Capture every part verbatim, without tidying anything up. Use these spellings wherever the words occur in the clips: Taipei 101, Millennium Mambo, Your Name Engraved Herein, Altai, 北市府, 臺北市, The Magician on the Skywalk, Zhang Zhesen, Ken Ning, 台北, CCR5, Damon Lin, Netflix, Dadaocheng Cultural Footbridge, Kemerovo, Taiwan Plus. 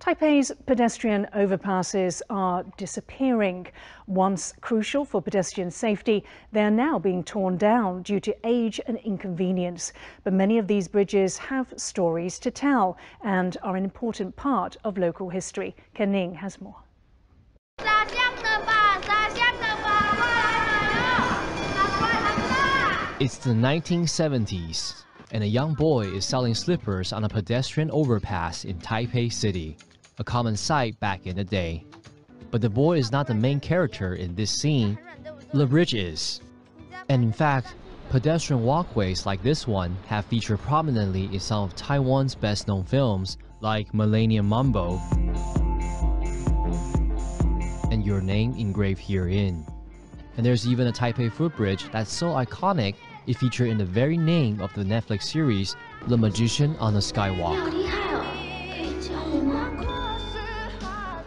Taipei's pedestrian overpasses are disappearing. Once crucial for pedestrian safety, they are now being torn down due to age and inconvenience. But many of these bridges have stories to tell and are an important part of local history. Ken Ning has more. It's the nineteen seventies. And a young boy is selling slippers on a pedestrian overpass in Taipei City, a common sight back in the day. But the boy is not the main character in this scene, the bridge is. And in fact, pedestrian walkways like this one have featured prominently in some of Taiwan's best-known films like Millennium Mambo and Your Name Engraved Herein. And there's even a Taipei footbridge that's so iconic it featured in the very name of the Netflix series, The Magician on the Skywalk.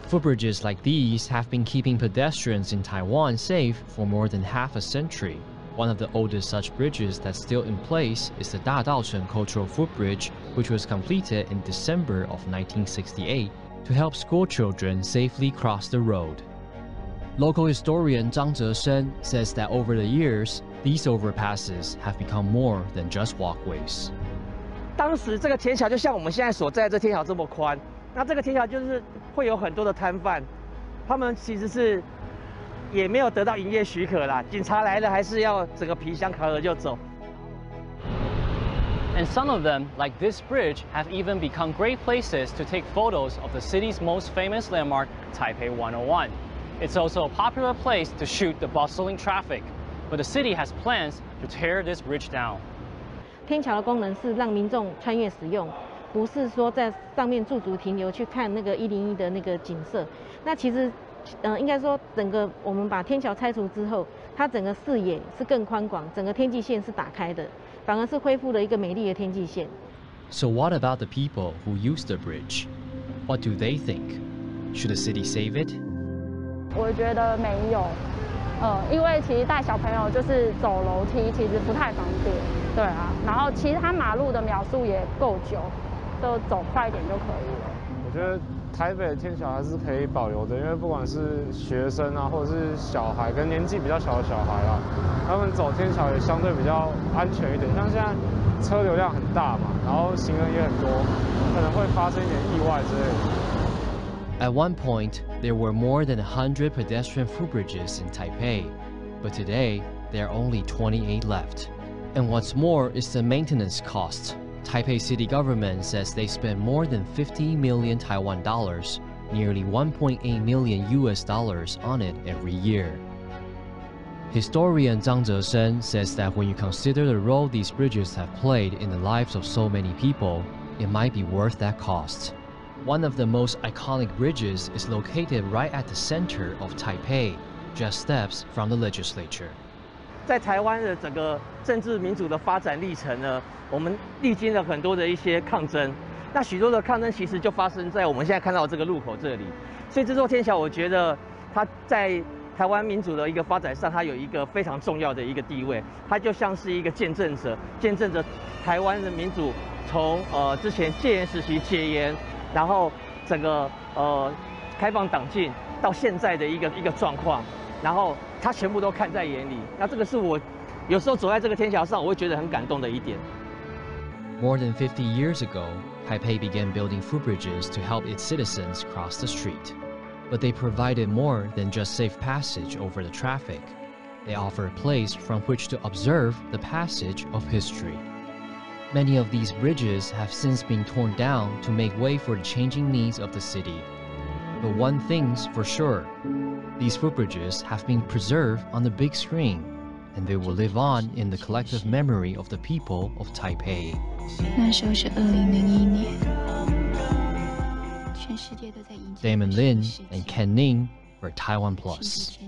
Footbridges like these have been keeping pedestrians in Taiwan safe for more than half a century. One of the oldest such bridges that's still in place is the Dadaocheng Cultural Footbridge, which was completed in December of nineteen sixty-eight to help schoolchildren safely cross the road. Local historian Zhang Zhesen says that over the years, these overpasses have become more than just walkways. And some of them, like this bridge, have even become great places to take photos of the city's most famous landmark, Taipei one oh one. It's also a popular place to shoot the bustling traffic, but the city has plans to tear this bridge down. So what about the people who use the bridge? What do they think? Should the city save it? 我觉得没有，呃，因为其实带小朋友就是走楼梯，其实不太方便，对啊。然后其实它马路的秒数也够久，就走快一点就可以了。我觉得台北的天桥还是可以保留的，因为不管是学生啊，或者是小孩跟年纪比较小的小孩啊，他们走天桥也相对比较安全一点。像现在车流量很大嘛，然后行人也很多，可能会发生一点意外之类的。 At one point, there were more than one hundred pedestrian footbridges in Taipei, but today, there are only twenty-eight left. And what's more is the maintenance cost. Taipei city government says they spend more than fifty million Taiwan dollars, nearly one point eight million U S dollars on it every year. Historian Zhang Zhesen says that when you consider the role these bridges have played in the lives of so many people, it might be worth that cost. One of the most iconic bridges is located right at the center of Taipei, just steps from the legislature. 在台湾的整个政治民主的发展历程呢，我们历经了很多的一些抗争。那许多的抗争其实就发生在我们现在看到这个路口这里。所以这座天桥，我觉得它在台湾民主的一个发展上，它有一个非常重要的一个地位。它就像是一个见证者，见证着台湾的民主从呃之前戒严时期戒烟。 然后整个呃开放党禁到现在的一个一个状况，然后他全部都看在眼里。那这个是我有时候走在这个天桥上，我会觉得很感动的一点。More than fifty years ago, Taipei began building footbridges to help its citizens cross the street, but they provided more than just safe passage over the traffic. They offer a place from which to observe the passage of history. Many of these bridges have since been torn down to make way for the changing needs of the city. But one thing's for sure, these footbridges have been preserved on the big screen, and they will live on in the collective memory of the people of Taipei. Damon Lin and Ken Ning for Taiwan Plus.